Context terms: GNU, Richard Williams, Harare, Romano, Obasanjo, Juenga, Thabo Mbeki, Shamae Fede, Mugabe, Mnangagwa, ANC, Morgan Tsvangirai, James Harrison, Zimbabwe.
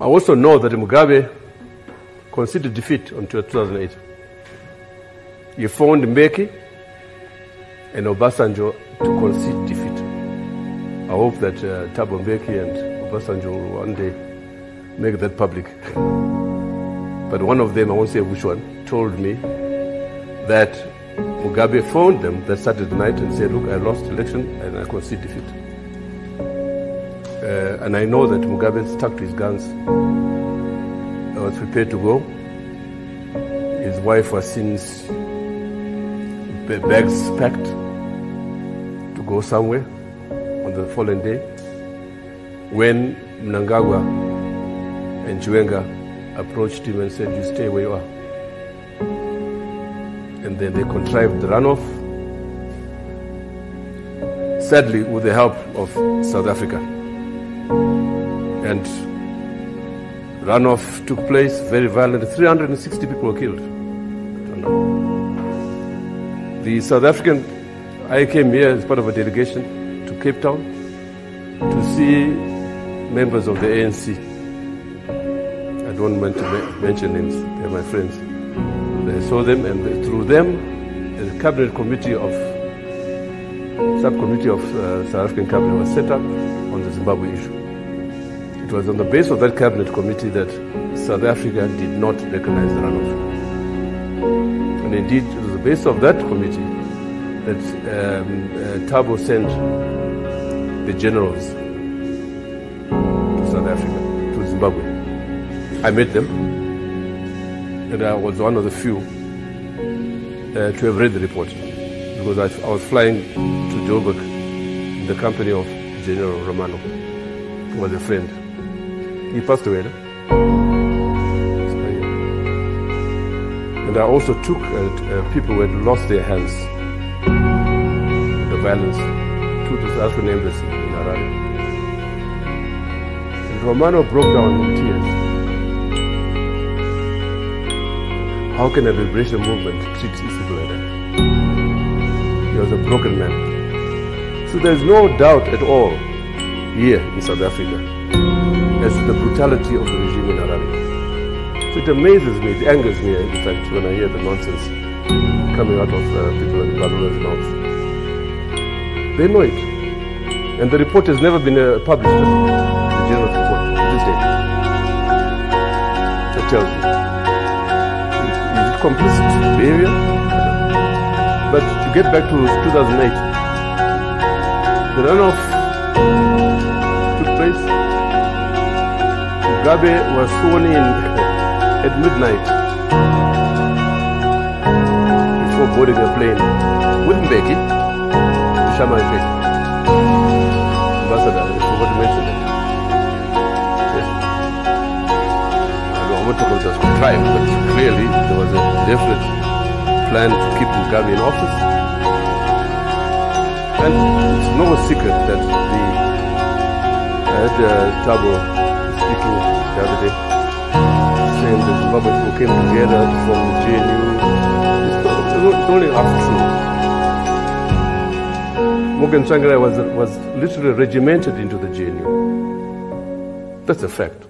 I also know that Mugabe considered defeat until 2008. He found Mbeki and Obasanjo to concede defeat. I hope that Thabo Mbeki and Obasanjo will one day make that public. But one of them, I won't say which one, told me that Mugabe phoned them that Saturday night and said, look, I lost the election and I concede defeat. And I know that Mugabe stuck to his guns. I was prepared to go. His wife was since bags packed to go somewhere on the following day when Mnangagwa and Juenga approached him and said, you stay where you are. And then they contrived the runoff, sadly with the help of South Africa. And runoff took place, very violent. 360 people were killed. The South African, I came here as part of a delegation to Cape Town to see members of the ANC. I don't want to mention names, they're my friends. I saw them, and through them, the cabinet committee of subcommittee of South African cabinet was set up on the Zimbabwe issue. It was on the basis of that cabinet committee that South Africa did not recognize the runoff, and indeed, it was the basis of that committee that Thabo sent the generals to South Africa, to Zimbabwe. I met them. And I was one of the few to have read the report, because I was flying to Joburg in the company of General Romano, who was a friend. He passed away. No? And I also took people who had lost their hands, the violence, to the South African embassy in Harare. And Romano broke down in tears. How can a liberation movement treat its people like that? He was a broken man. So there's no doubt at all here in South Africa as to the brutality of the regime in Harare. So it amazes me, it angers me, in fact, when I hear the nonsense coming out of people in Babylon's mouth. They know it. And the report has never been published, the general report, to this day. That tells you. Complicit behavior. But to get back to 2008, the runoff took place. Mugabe was sworn in at midnight before boarding a plane with Mbeki, Shamae Fede, ambassador. I forgot to mention that. Was contrived, but clearly there was a definite plan to keep Mugabe in office. And it's no secret that Thabo speaking the other day, saying that Zimbabwe people came together from the GNU. It's only half true. Morgan Tsvangirai was literally regimented into the GNU. That's a fact.